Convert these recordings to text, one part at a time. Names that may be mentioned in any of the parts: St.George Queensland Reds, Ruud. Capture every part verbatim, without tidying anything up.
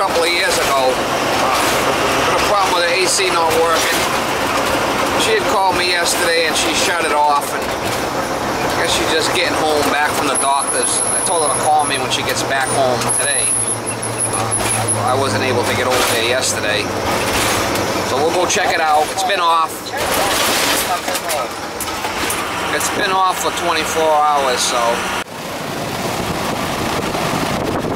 couple of years ago, uh, a problem with the A C not working. She had called me yesterday and she shut it off, and I guess she's just getting home back from the doctor's. I told her to call me when she gets back home today. Uh, I wasn't able to get over there yesterday. So we'll go check it out. It's been off. It's been off for twenty-four hours, so.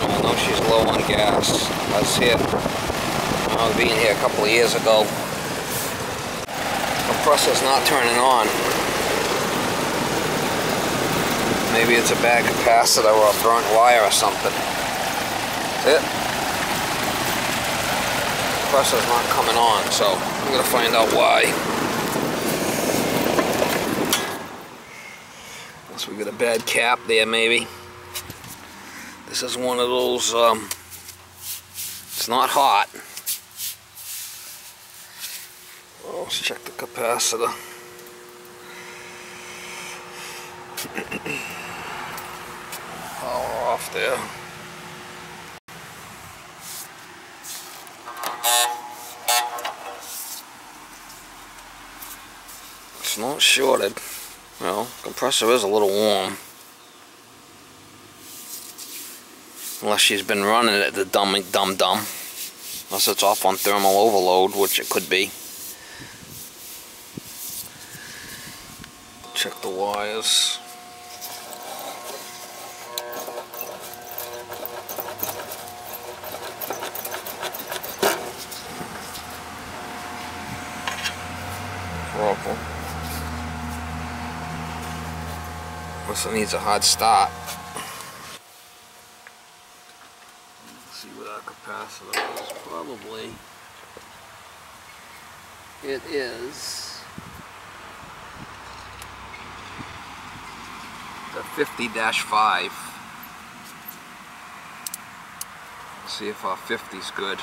I know she's low on gas. I was here, I was being here a couple of years ago. Compressor's not turning on. Maybe it's a bad capacitor or a burnt wire or something. That's it. Compressor's not coming on, so I'm gonna find out why. So we got a bad cap there, maybe. This is one of those, um, it's not hot. Well, let's check the capacitor. Power off there. It's not shorted. Well, compressor is a little warm. Unless she's been running it, the dumb, dumb, dumb. Unless it's off on thermal overload, which it could be. Check the wires. Problem. So it needs a hard start. Let's see what our capacitor is. Probably it is the fifty dash five. Let's see if our fifty's good.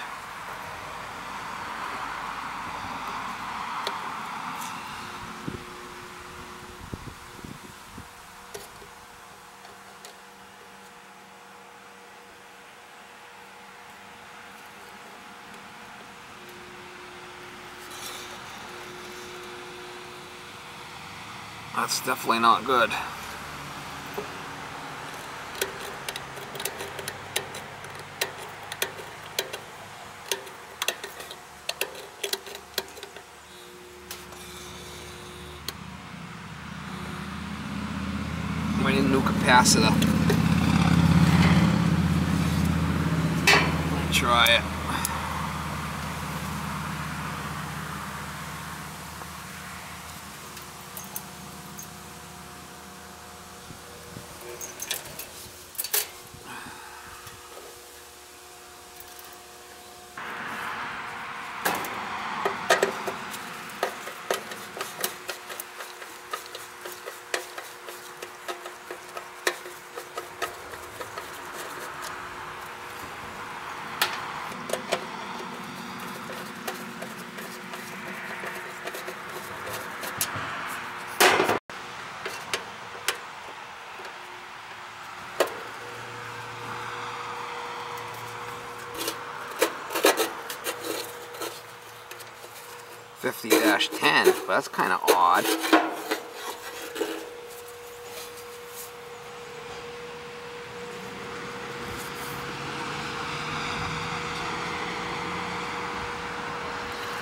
That's definitely not good. We need a new capacitor. Let's try it. fifty dash ten, but that's kind of odd.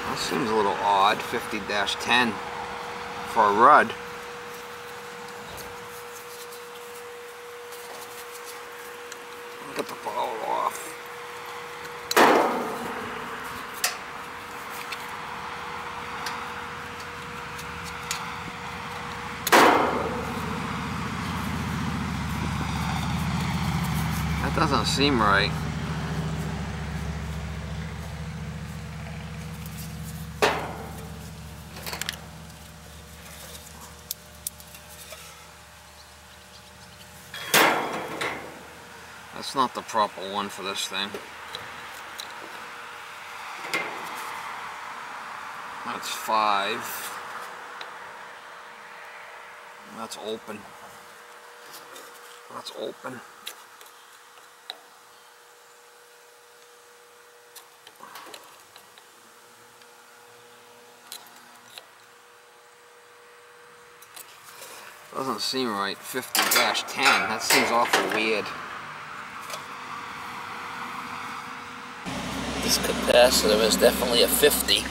That seems a little odd, fifty dash ten for a Ruud. Get the power off. Doesn't seem right. That's not the proper one for this thing. That's five. That's open. That's open. Doesn't seem right. fifty dash ten. That seems awful weird. This capacitor is definitely a fifty.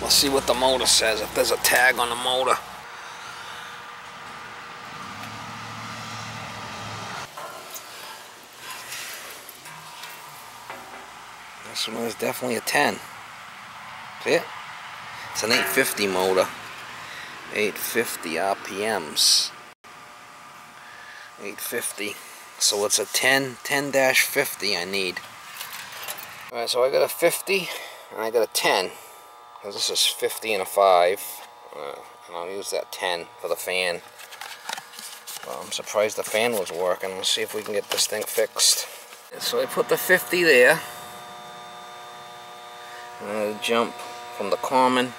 Let's see what the motor says, if there's a tag on the motor. This one is definitely a ten. See it? It's an eight fifty motor. eight fifty R P Ms. eight fifty. So it's a ten, ten dash fifty I need. Alright, so I got a fifty and I got a ten. Because this is fifty and a five. Uh, and I'll use that ten for the fan. Well, I'm surprised the fan was working. Let's see if we can get this thing fixed. So I put the fifty there. And I jump from the common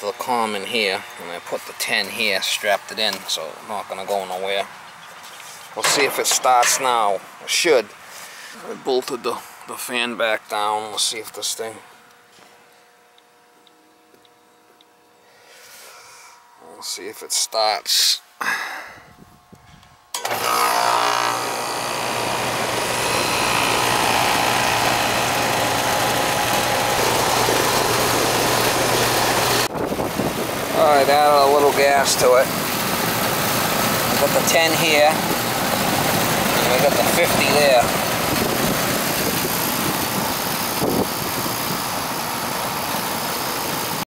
to the common here, and I put the ten here, strapped it in, so it's not going to go nowhere. We'll see if it starts now. It should. I bolted the, the fan back down. We'll see if this thing... We'll see if it starts. Alright, add a little gas to it. I got the ten here, and we got the fifty there.